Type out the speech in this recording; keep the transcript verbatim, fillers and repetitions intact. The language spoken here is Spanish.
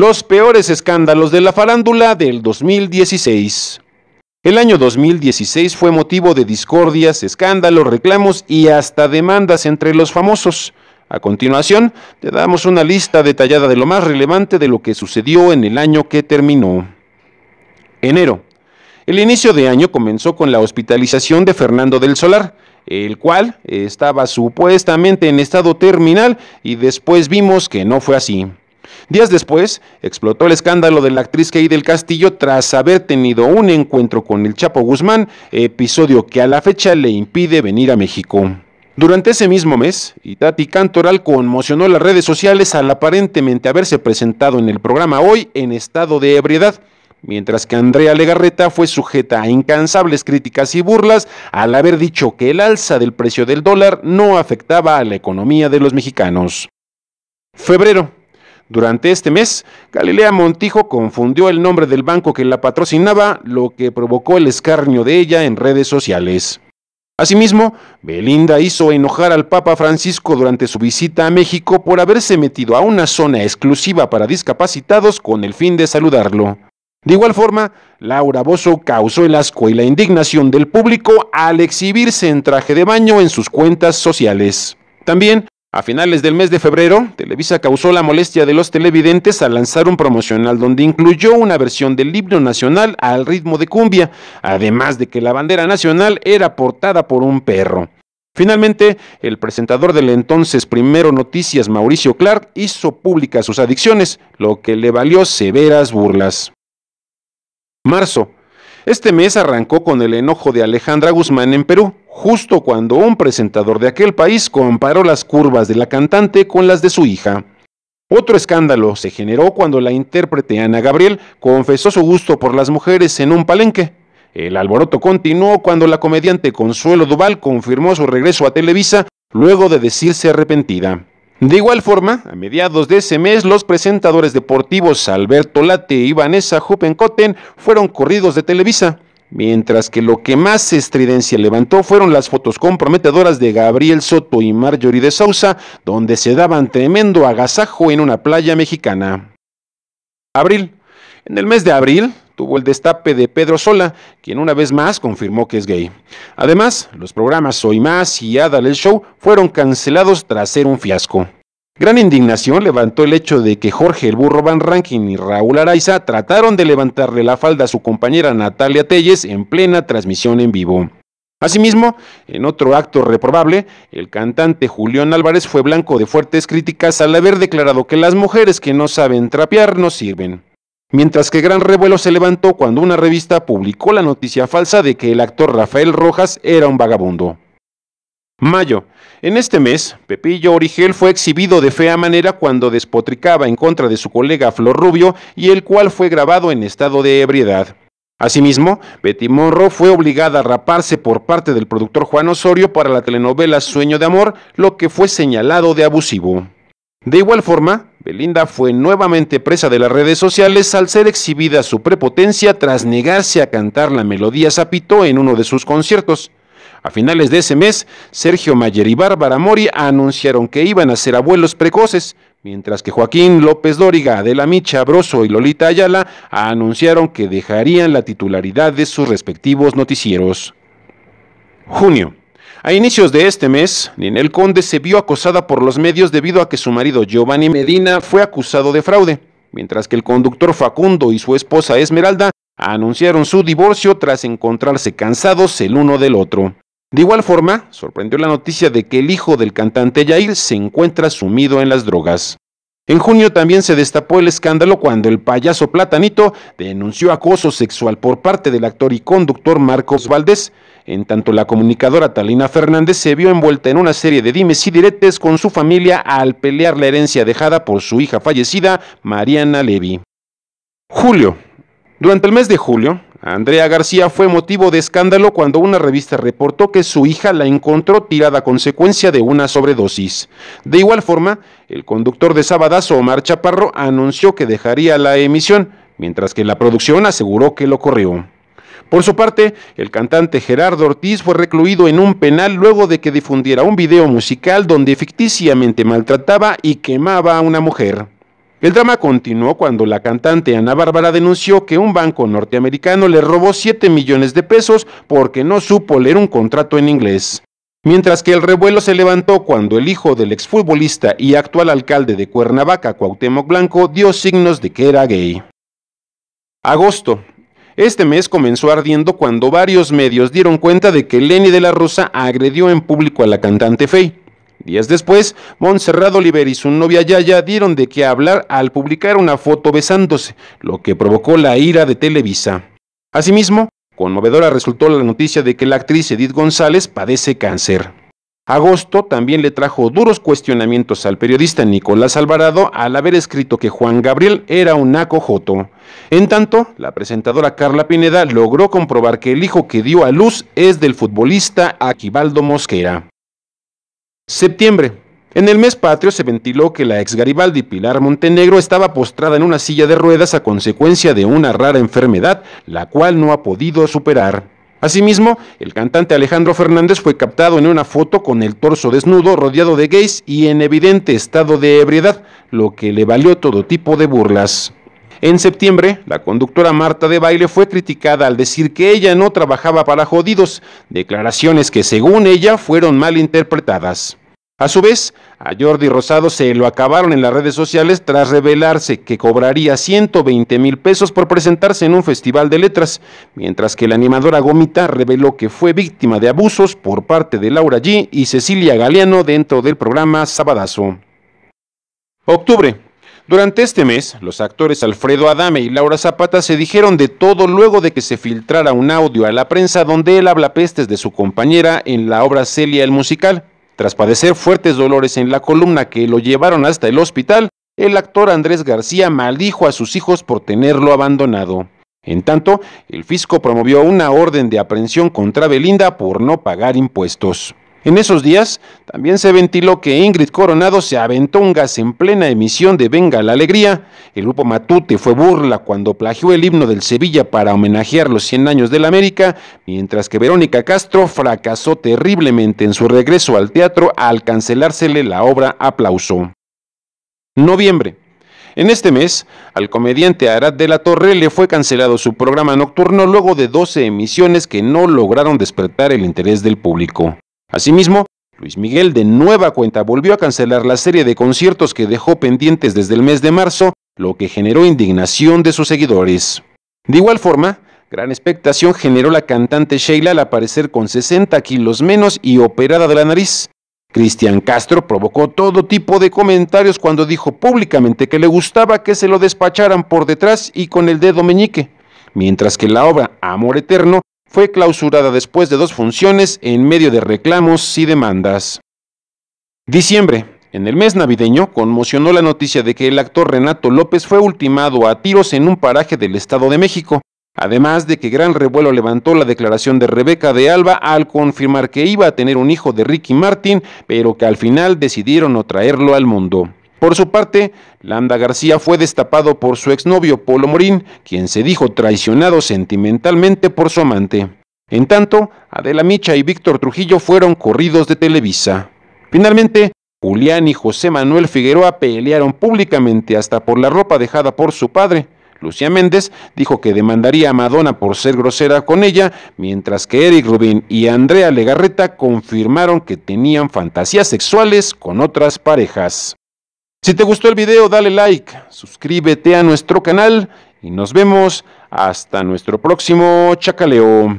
Los peores escándalos de la farándula del dos mil dieciséis. El año dos mil dieciséis fue motivo de discordias, escándalos, reclamos y hasta demandas entre los famosos. A continuación, te damos una lista detallada de lo más relevante de lo que sucedió en el año que terminó. Enero. El inicio de año comenzó con la hospitalización de Fernando del Solar, el cual estaba supuestamente en estado terminal y después vimos que no fue así. Días después, explotó el escándalo de la actriz Kate del Castillo tras haber tenido un encuentro con el Chapo Guzmán, episodio que a la fecha le impide venir a México. Durante ese mismo mes, Itati Cantoral conmocionó las redes sociales al aparentemente haberse presentado en el programa Hoy en estado de ebriedad, mientras que Andrea Legarreta fue sujeta a incansables críticas y burlas al haber dicho que el alza del precio del dólar no afectaba a la economía de los mexicanos. Febrero. Durante este mes, Galilea Montijo confundió el nombre del banco que la patrocinaba, lo que provocó el escarnio de ella en redes sociales. Asimismo, Belinda hizo enojar al Papa Francisco durante su visita a México por haberse metido a una zona exclusiva para discapacitados con el fin de saludarlo. De igual forma, Laura Bozzo causó el asco y la indignación del público al exhibirse en traje de baño en sus cuentas sociales. También, a finales del mes de febrero, Televisa causó la molestia de los televidentes al lanzar un promocional donde incluyó una versión del himno nacional al ritmo de cumbia, además de que la bandera nacional era portada por un perro. Finalmente, el presentador del entonces Primero Noticias, Mauricio Clark, hizo públicas sus adicciones, lo que le valió severas burlas. Marzo. Este mes arrancó con el enojo de Alejandra Guzmán en Perú, justo cuando un presentador de aquel país comparó las curvas de la cantante con las de su hija. Otro escándalo se generó cuando la intérprete Ana Gabriel confesó su gusto por las mujeres en un palenque. El alboroto continuó cuando la comediante Consuelo Duval confirmó su regreso a Televisa luego de decirse arrepentida. De igual forma, a mediados de ese mes, los presentadores deportivos Alberto Late y Vanessa Huppenkotten fueron corridos de Televisa, mientras que lo que más estridencia levantó fueron las fotos comprometedoras de Gabriel Soto y Marjorie de Sousa, donde se daban tremendo agasajo en una playa mexicana. Abril. En el mes de abril tuvo el destape de Pedro Sola, quien una vez más confirmó que es gay. Además, los programas Soy Más y Adal el Show fueron cancelados tras ser un fiasco. Gran indignación levantó el hecho de que Jorge El Burro Van Rankin y Raúl Araiza trataron de levantarle la falda a su compañera Natalia Telles en plena transmisión en vivo. Asimismo, en otro acto reprobable, el cantante Julián Álvarez fue blanco de fuertes críticas al haber declarado que las mujeres que no saben trapear no sirven. Mientras que gran revuelo se levantó cuando una revista publicó la noticia falsa de que el actor Rafael Rojas era un vagabundo. Mayo. En este mes, Pepillo Origel fue exhibido de fea manera cuando despotricaba en contra de su colega Flor Rubio y el cual fue grabado en estado de ebriedad. Asimismo, Betty Monroe fue obligada a raparse por parte del productor Juan Osorio para la telenovela Sueño de Amor, lo que fue señalado de abusivo. De igual forma, Belinda fue nuevamente presa de las redes sociales al ser exhibida su prepotencia tras negarse a cantar la melodía Zapito en uno de sus conciertos. A finales de ese mes, Sergio Mayer y Bárbara Mori anunciaron que iban a ser abuelos precoces, mientras que Joaquín López Dóriga, Adela Micha, Broso y Lolita Ayala anunciaron que dejarían la titularidad de sus respectivos noticieros. Junio. A inicios de este mes, Ninel Conde se vio acosada por los medios debido a que su marido Giovanni Medina fue acusado de fraude, mientras que el conductor Facundo y su esposa Esmeralda anunciaron su divorcio tras encontrarse cansados el uno del otro. De igual forma, sorprendió la noticia de que el hijo del cantante Yair se encuentra sumido en las drogas. En junio también se destapó el escándalo cuando el payaso Platanito denunció acoso sexual por parte del actor y conductor Marcos Valdés, en tanto la comunicadora Talina Fernández se vio envuelta en una serie de dimes y diretes con su familia al pelear la herencia dejada por su hija fallecida, Mariana Levy. Julio. Durante el mes de julio, Andrea García fue motivo de escándalo cuando una revista reportó que su hija la encontró tirada a consecuencia de una sobredosis. De igual forma, el conductor de Sabadazo, Omar Chaparro, anunció que dejaría la emisión, mientras que la producción aseguró que lo corrió. Por su parte, el cantante Gerardo Ortiz fue recluido en un penal luego de que difundiera un video musical donde ficticiamente maltrataba y quemaba a una mujer. El drama continuó cuando la cantante Ana Bárbara denunció que un banco norteamericano le robó siete millones de pesos porque no supo leer un contrato en inglés. Mientras que el revuelo se levantó cuando el hijo del exfutbolista y actual alcalde de Cuernavaca, Cuauhtémoc Blanco, dio signos de que era gay. Agosto. Este mes comenzó ardiendo cuando varios medios dieron cuenta de que Lenny de la Rosa agredió en público a la cantante Faye. Días después, Montserrat Oliver y su novia Yaya dieron de qué hablar al publicar una foto besándose, lo que provocó la ira de Televisa. Asimismo, conmovedora resultó la noticia de que la actriz Edith González padece cáncer. Agosto también le trajo duros cuestionamientos al periodista Nicolás Alvarado al haber escrito que Juan Gabriel era un acojoto. En tanto, la presentadora Carla Pineda logró comprobar que el hijo que dio a luz es del futbolista Aquivaldo Mosquera. Septiembre. En el mes patrio se ventiló que la ex Garibaldi Pilar Montenegro estaba postrada en una silla de ruedas a consecuencia de una rara enfermedad, la cual no ha podido superar. Asimismo, el cantante Alejandro Fernández fue captado en una foto con el torso desnudo, rodeado de gays y en evidente estado de ebriedad, lo que le valió todo tipo de burlas. En septiembre, la conductora Marta de Baile fue criticada al decir que ella no trabajaba para jodidos, declaraciones que según ella fueron mal interpretadas. A su vez, a Jordi Rosado se lo acabaron en las redes sociales tras revelarse que cobraría ciento veinte mil pesos por presentarse en un festival de letras, mientras que la animadora Gomita reveló que fue víctima de abusos por parte de Laura G. y Cecilia Galeano dentro del programa Sabadazo. Octubre. Durante este mes, los actores Alfredo Adame y Laura Zapata se dijeron de todo luego de que se filtrara un audio a la prensa donde él habla pestes de su compañera en la obra Celia el musical. Tras padecer fuertes dolores en la columna que lo llevaron hasta el hospital, el actor Andrés García maldijo a sus hijos por tenerlo abandonado. En tanto, el fisco promovió una orden de aprehensión contra Belinda por no pagar impuestos. En esos días, también se ventiló que Ingrid Coronado se aventó un gas en plena emisión de Venga la Alegría, el grupo Matute fue burla cuando plagió el himno del Sevilla para homenajear los cien años de la América, mientras que Verónica Castro fracasó terriblemente en su regreso al teatro al cancelársele la obra Aplauso. Noviembre. En este mes, al comediante Arad de la Torre le fue cancelado su programa nocturno luego de doce emisiones que no lograron despertar el interés del público. Asimismo, Luis Miguel de nueva cuenta volvió a cancelar la serie de conciertos que dejó pendientes desde el mes de marzo, lo que generó indignación de sus seguidores. De igual forma, gran expectación generó la cantante Sheila al aparecer con sesenta kilos menos y operada de la nariz. Cristian Castro provocó todo tipo de comentarios cuando dijo públicamente que le gustaba que se lo despacharan por detrás y con el dedo meñique, mientras que la obra Amor Eterno fue clausurada después de dos funciones en medio de reclamos y demandas. Diciembre. En el mes navideño, conmocionó la noticia de que el actor Renato López fue ultimado a tiros en un paraje del Estado de México, además de que gran revuelo levantó la declaración de Rebeca de Alba al confirmar que iba a tener un hijo de Ricky Martin, pero que al final decidieron no traerlo al mundo. Por su parte, Landa García fue destapado por su exnovio Polo Morín, quien se dijo traicionado sentimentalmente por su amante. En tanto, Adela Micha y Víctor Trujillo fueron corridos de Televisa. Finalmente, Julián y José Manuel Figueroa pelearon públicamente hasta por la ropa dejada por su padre. Lucía Méndez dijo que demandaría a Madonna por ser grosera con ella, mientras que Eric Rubin y Andrea Legarreta confirmaron que tenían fantasías sexuales con otras parejas. Si te gustó el video, dale like, suscríbete a nuestro canal y nos vemos hasta nuestro próximo chacaleo.